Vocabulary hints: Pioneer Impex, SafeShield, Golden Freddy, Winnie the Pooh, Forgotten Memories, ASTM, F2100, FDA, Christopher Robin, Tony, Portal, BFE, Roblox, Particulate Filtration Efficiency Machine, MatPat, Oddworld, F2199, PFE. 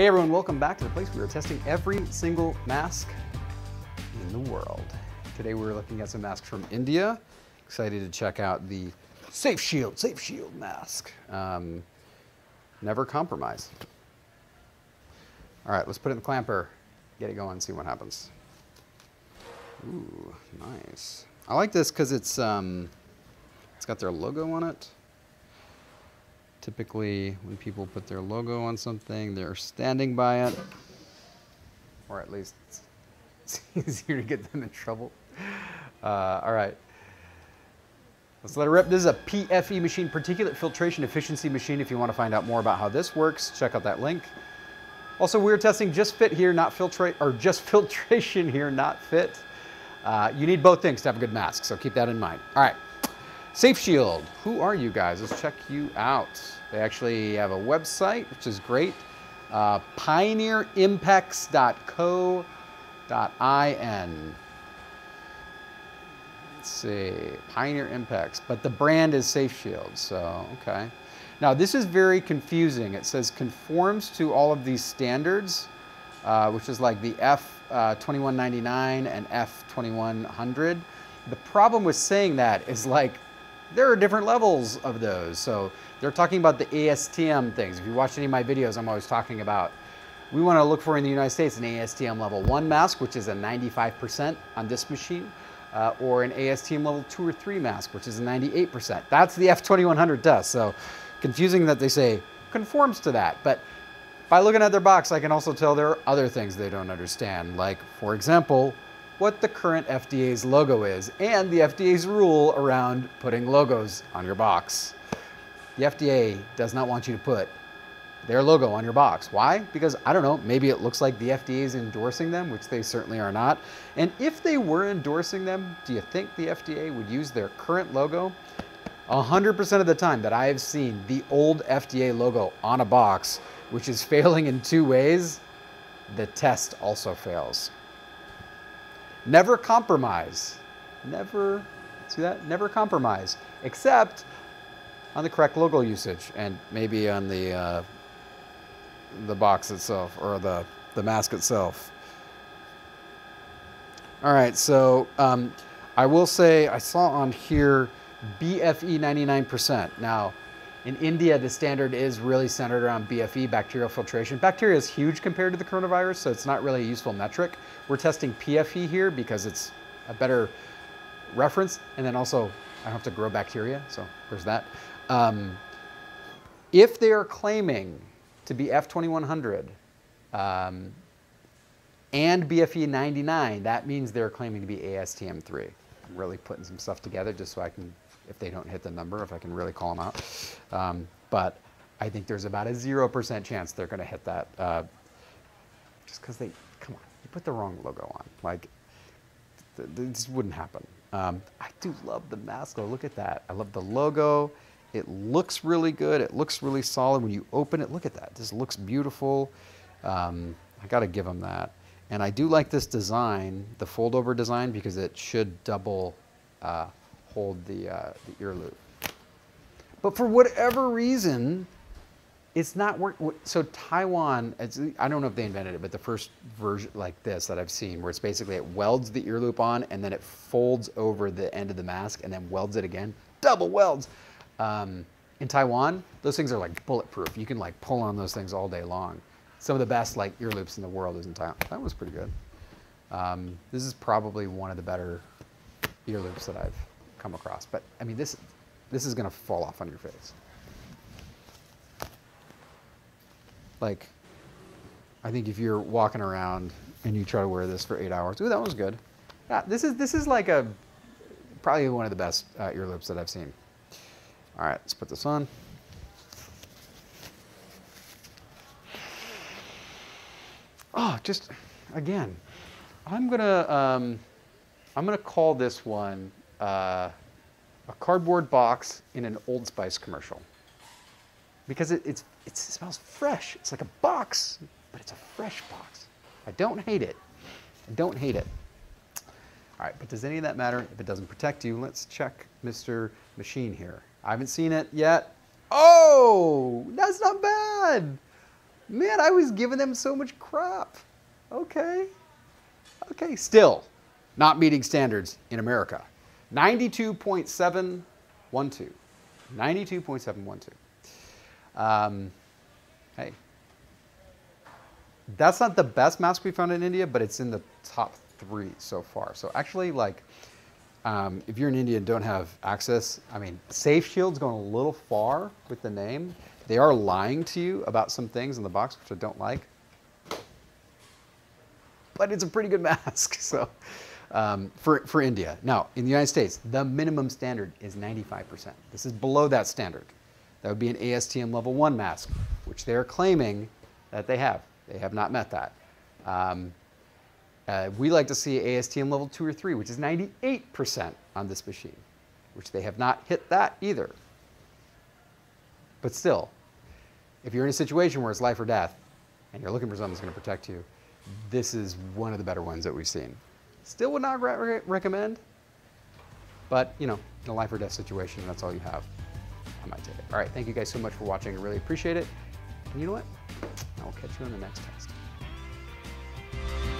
Hey everyone, welcome back to the place where we're testing every single mask in the world. Today we're looking at some masks from India. Excited to check out the SafeShield mask. Never compromise. All right, let's put it in the clamper, get it going, see what happens. Ooh, nice. I like this because it's got their logo on it. Typically, when people put their logo on something, they're standing by it, or at least it's easier to get them in trouble. All right, let's let it rip. This is a PFE machine, particulate filtration efficiency machine. If you want to find out more about how this works, check out that link. Also, we're testing just fit here, not filtrate, or just filtration here, not fit. You need both things to have a good mask, so keep that in mind. All right. SafeShield, who are you guys? Let's check you out. They actually have a website, which is great. pioneerimpex.co.in. Let's see, Pioneer Impex, but the brand is SafeShield, so okay. Now this is very confusing. It says conforms to all of these standards, which is like the F2199 and F2100. The problem with saying that is like, there are different levels of those. So they're talking about the ASTM things. If you watch any of my videos, I'm always talking about, we want to look for in the United States an ASTM level 1 mask, which is a 95% on this machine, or an ASTM level 2 or 3 mask, which is a 98%. That's the F2100 test. So confusing that they say conforms to that. But by looking at their box, I can also tell there are other things they don't understand. Like, for example, what the current FDA's logo is and the FDA's rule around putting logos on your box. The FDA does not want you to put their logo on your box. Why? Because, I don't know, maybe it looks like the FDA is endorsing them, which they certainly are not. And if they were endorsing them, do you think the FDA would use their current logo? 100% of the time that I have seen the old FDA logo on a box, which is failing in 2 ways, the test also fails. Never compromise. Never, see that? Never compromise, except on the correct logo usage and maybe on the box itself or the mask itself. All right, so I will say I saw on here BFE 99%. Now, in India, the standard is really centered around BFE, bacterial filtration. Bacteria is huge compared to the coronavirus, so it's not really a useful metric. We're testing PFE here because it's a better reference, and then also I don't have to grow bacteria, so there's that. If they are claiming to be F2100 and BFE 99, that means they're claiming to be ASTM3. I'm really putting some stuff together just so I can, if they don't hit the number, if I can really call them out. But I think there's about a 0% chance they're gonna hit that. Just cause they, come on, you put the wrong logo on. Like, this wouldn't happen. I do love the mask though, look at that. I love the logo. It looks really good. It looks really solid. When you open it, look at that. This looks beautiful. I gotta give them that. And I do like this design, the fold over design, because it should double, hold the ear loop. But for whatever reason, it's not working. So Taiwan, I don't know if they invented it, but the first version like this that I've seen, where it's basically it welds the ear loop on and then it folds over the end of the mask and then welds it again, double welds. In Taiwan, those things are like bulletproof. You can like pull on those things all day long. Some of the best like ear loops in the world is in Taiwan. That was pretty good. This is probably one of the better ear loops that I've come across, but I mean this is gonna fall off on your face. Like, I think if you're walking around and you try to wear this for 8 hours, ooh, that was good. Yeah, this is like a probably one of the best ear loops that I've seen. All right, let's put this on. Oh, just again, I'm gonna call this one. A cardboard box in an Old Spice commercial, because it smells fresh. It's like a box, but it's a fresh box. I don't hate it. I don't hate it. All right, but does any of that matter if it doesn't protect you? Let's check Mr. Machine here. I haven't seen it yet. Oh, that's not bad. Man, I was giving them so much crap. Okay. Okay, still not meeting standards in America. 92.712. 92.712. Hey. That's not the best mask we found in India, but it's in the top three so far. So actually, like, if you're in India and don't have access, I mean, SafeShield's going a little far with the name. They are lying to you about some things in the box, which I don't like. But it's a pretty good mask, so for India. Now, in the United States, the minimum standard is 95%. This is below that standard. That would be an ASTM level 1 mask, which they are claiming that they have. They have not met that. We like to see ASTM level 2 or 3, which is 98% on this machine, which they have not hit that either. But still, if you're in a situation where it's life or death and you're looking for something that's going to protect you, this is one of the better ones that we've seen. Still would not recommend, but you know, in a life or death situation, that's all you have. I might take it. All right, thank you guys so much for watching. I really appreciate it. And you know what? I'll catch you in the next test.